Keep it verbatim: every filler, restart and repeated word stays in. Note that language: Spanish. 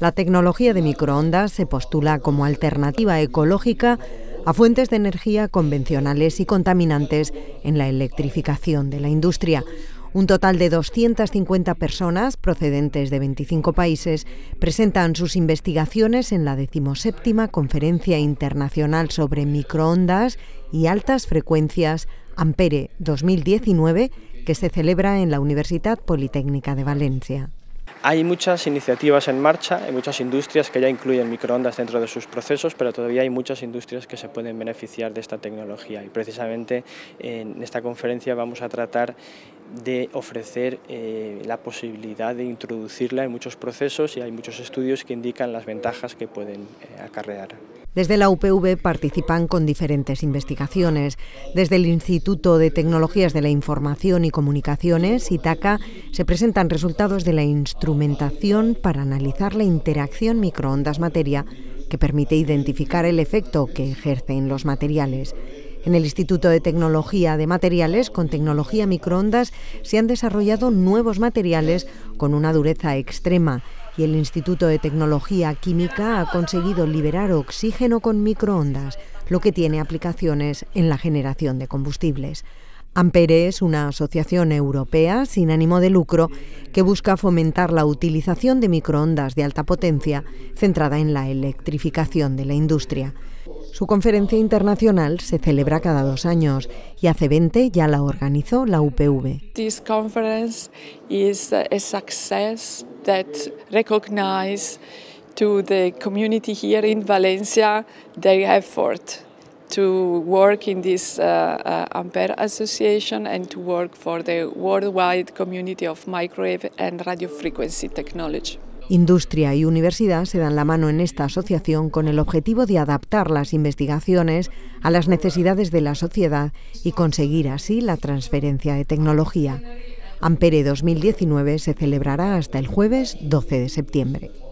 La tecnología de microondas se postula como alternativa ecológica a fuentes de energía convencionales y contaminantes en la electrificación de la industria. Un total de doscientas cincuenta personas procedentes de veinticinco países presentan sus investigaciones en la decimoséptima Conferencia Internacional sobre Microondas y Altas Frecuencias Ampere dos mil diecinueve, que se celebra en la Universitat Politècnica de València. Hay muchas iniciativas en marcha, hay muchas industrias que ya incluyen microondas dentro de sus procesos, pero todavía hay muchas industrias que se pueden beneficiar de esta tecnología, y precisamente en esta conferencia vamos a tratar de ofrecer eh, la posibilidad de introducirla en muchos procesos, y hay muchos estudios que indican las ventajas que pueden eh, acarrear. Desde la U P V participan con diferentes investigaciones. Desde el Instituto de Tecnologías de la Información y Comunicaciones, ITACA, se presentan resultados de la instrumentación para analizar la interacción microondas-materia, que permite identificar el efecto que ejercen los materiales. En el Instituto de Tecnología de Materiales, con tecnología microondas, se han desarrollado nuevos materiales con una dureza extrema, y el Instituto de Tecnología Química ha conseguido liberar oxígeno con microondas, lo que tiene aplicaciones en la generación de combustibles. Ampere es una asociación europea sin ánimo de lucro que busca fomentar la utilización de microondas de alta potencia centrada en la electrificación de la industria. Su conferencia internacional se celebra cada dos años y hace veinte ya la organizó la U P V. This conference is a success that recognizes to the community here in Valencia their effort to work in this uh, uh, Ampere Association and to work for the worldwide community of microwave and radio frequency technology. Industria y universidad se dan la mano en esta asociación con el objetivo de adaptar las investigaciones a las necesidades de la sociedad y conseguir así la transferencia de tecnología. Ampere dos mil diecinueve se celebrará hasta el jueves doce de septiembre.